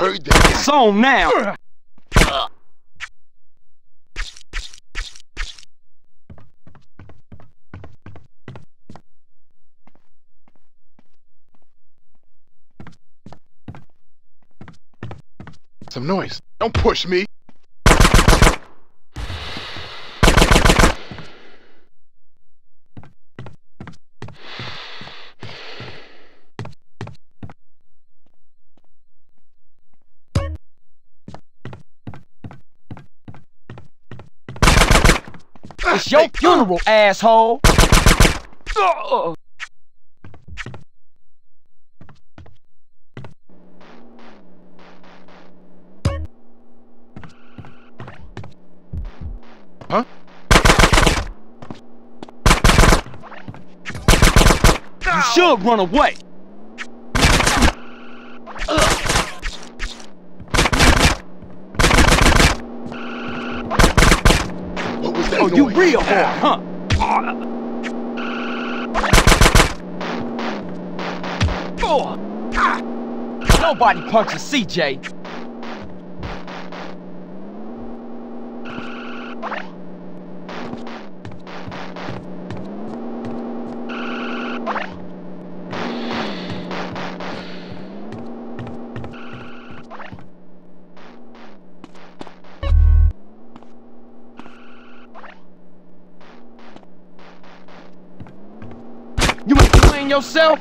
heard that. It's on now. Some noise. Don't push me. It's your funeral, asshole! Huh? You should run away! Oh, you real hard, huh? Nobody punches CJ. You ain't playing yourself?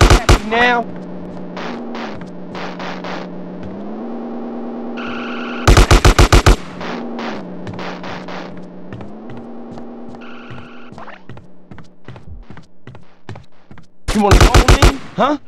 Happy now? You wanna roll in? Huh?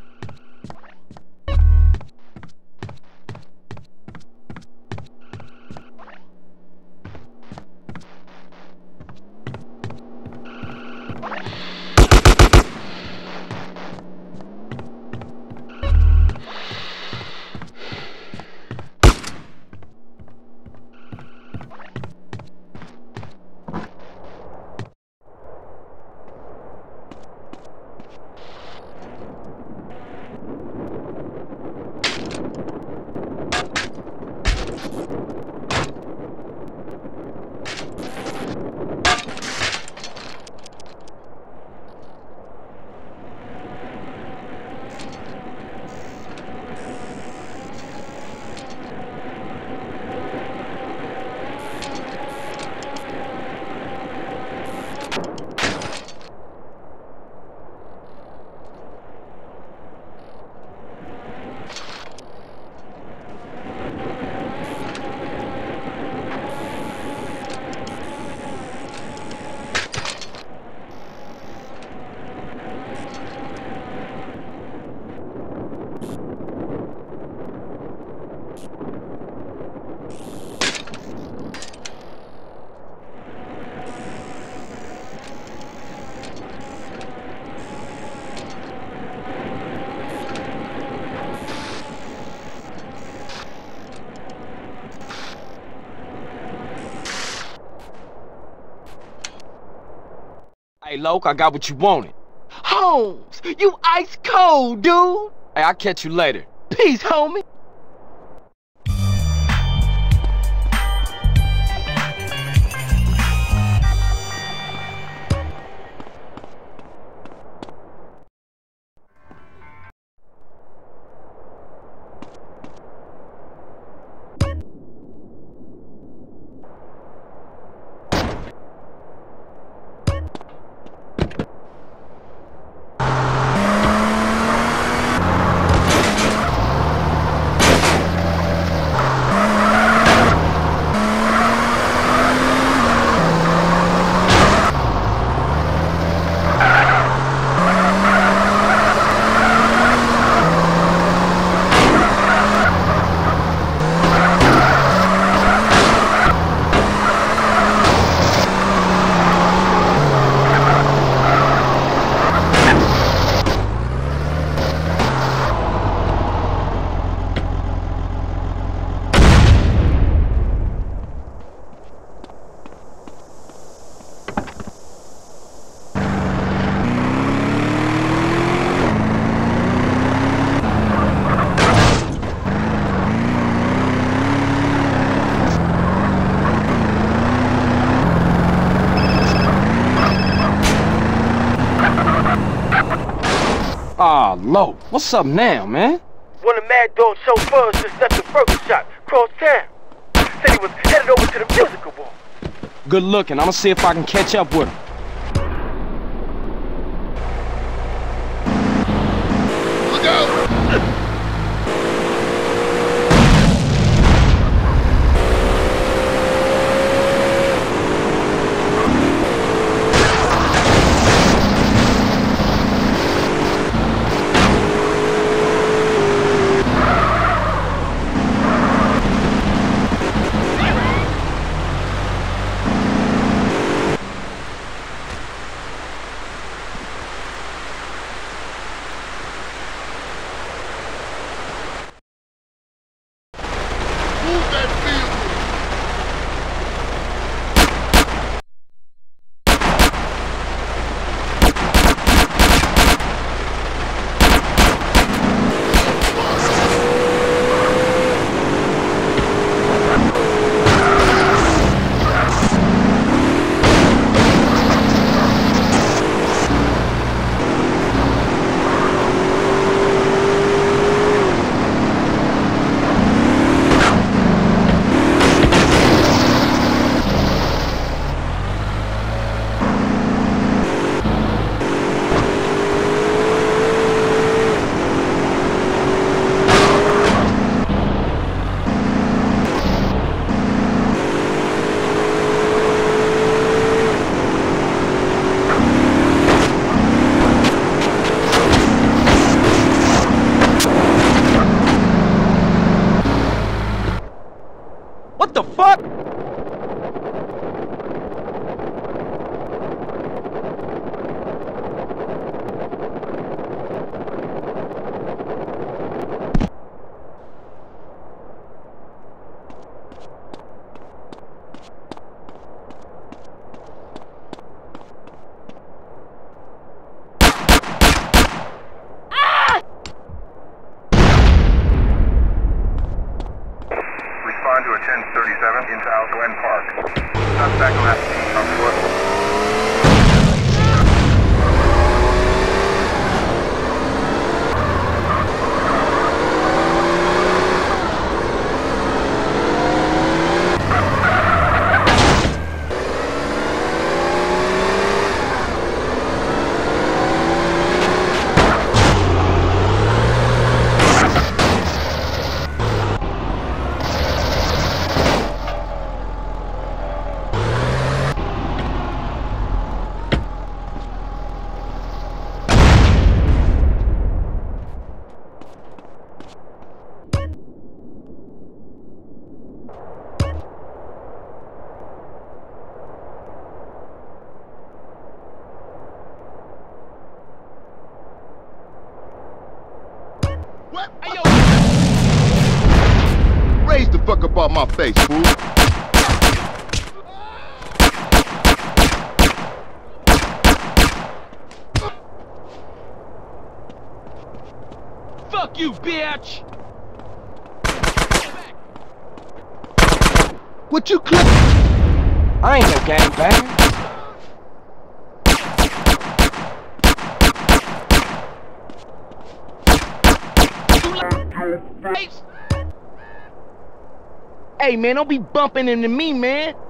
Hey, Loke, I got what you wanted. Holmes, you ice cold, dude. Hey, I'll catch you later. Peace, homie. What's up now, man? One of Mad Dog's chauffeurs just left the burger shop, cross town. Said he was headed over to the musical wall. Good looking. I'ma see if I can catch up with him. Look out! My face, fool. Fuck you, bitch! What you click? I ain't no gangbanger. Hey man, don't be bumping into me, man.